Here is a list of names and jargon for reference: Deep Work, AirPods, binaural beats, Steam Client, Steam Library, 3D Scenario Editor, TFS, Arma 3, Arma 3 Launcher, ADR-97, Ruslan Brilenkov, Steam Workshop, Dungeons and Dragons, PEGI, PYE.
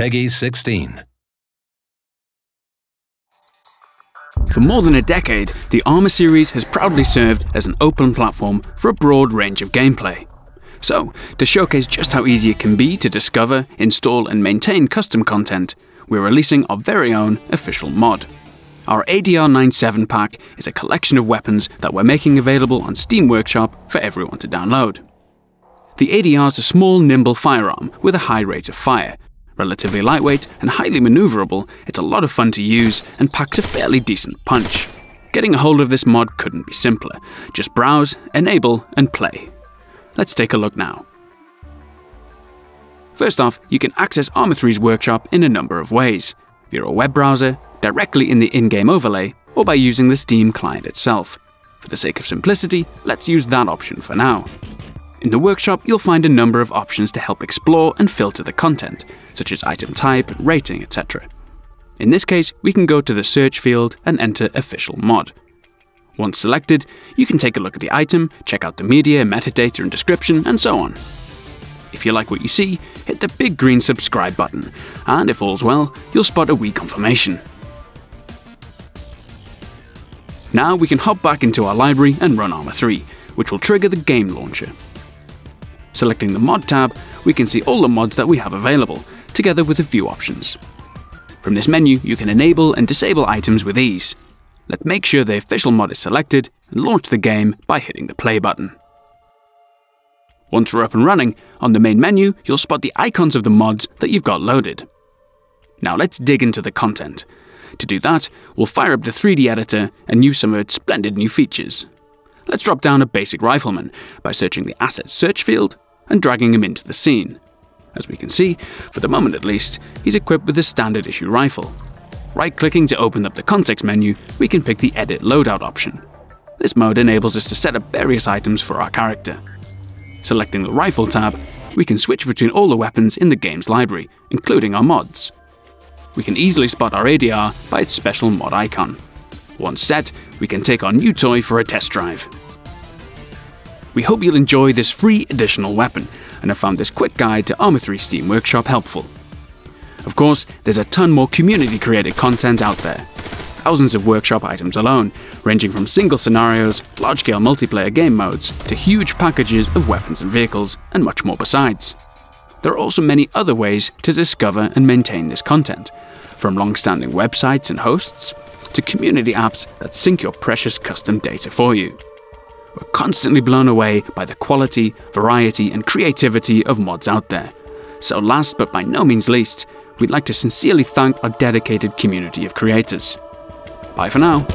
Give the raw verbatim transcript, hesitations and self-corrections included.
P E G I sixteen. For more than a decade, the Arma series has proudly served as an open platform for a broad range of gameplay. So, to showcase just how easy it can be to discover, install and maintain custom content, we're releasing our very own official mod. Our A D R ninety-seven pack is a collection of weapons that we're making available on Steam Workshop for everyone to download. The A D R is a small, nimble firearm with a high rate of fire. Relatively lightweight and highly maneuverable, it's a lot of fun to use and packs a fairly decent punch. Getting a hold of this mod couldn't be simpler. Just browse, enable and play. Let's take a look now. First off, you can access Arma three's workshop in a number of ways. Via a web browser, directly in the in-game overlay, or by using the Steam client itself. For the sake of simplicity, let's use that option for now. In the workshop, you'll find a number of options to help explore and filter the content, such as item type, rating, et cetera. In this case, we can go to the search field and enter official mod. Once selected, you can take a look at the item, check out the media, metadata and description, and so on. If you like what you see, hit the big green subscribe button, and if all's well, you'll spot a wee confirmation. Now we can hop back into our library and run Arma three, which will trigger the game launcher. Selecting the mod tab, we can see all the mods that we have available, together with a few options. From this menu, you can enable and disable items with ease. Let's make sure the official mod is selected and launch the game by hitting the play button. Once we're up and running, on the main menu, you'll spot the icons of the mods that you've got loaded. Now let's dig into the content. To do that, we'll fire up the three D editor and use some of its splendid new features. Let's drop down a basic rifleman by searching the asset search field and dragging him into the scene. As we can see, for the moment at least, he's equipped with a standard issue rifle. Right-clicking to open up the context menu, we can pick the Edit Loadout option. This mode enables us to set up various items for our character. Selecting the Rifle tab, we can switch between all the weapons in the game's library, including our mods. We can easily spot our A D R by its special mod icon. Once set, we can take our new toy for a test drive. We hope you'll enjoy this free additional weapon, and have found this quick guide to Arma three Steam Workshop helpful. Of course, there's a ton more community-created content out there. Thousands of workshop items alone, ranging from single scenarios, large-scale multiplayer game modes, to huge packages of weapons and vehicles, and much more besides. There are also many other ways to discover and maintain this content, from long-standing websites and hosts, to community apps that sync your precious custom data for you. We're constantly blown away by the quality, variety, and creativity of mods out there. So last but by no means least, we'd like to sincerely thank our dedicated community of creators. Bye for now.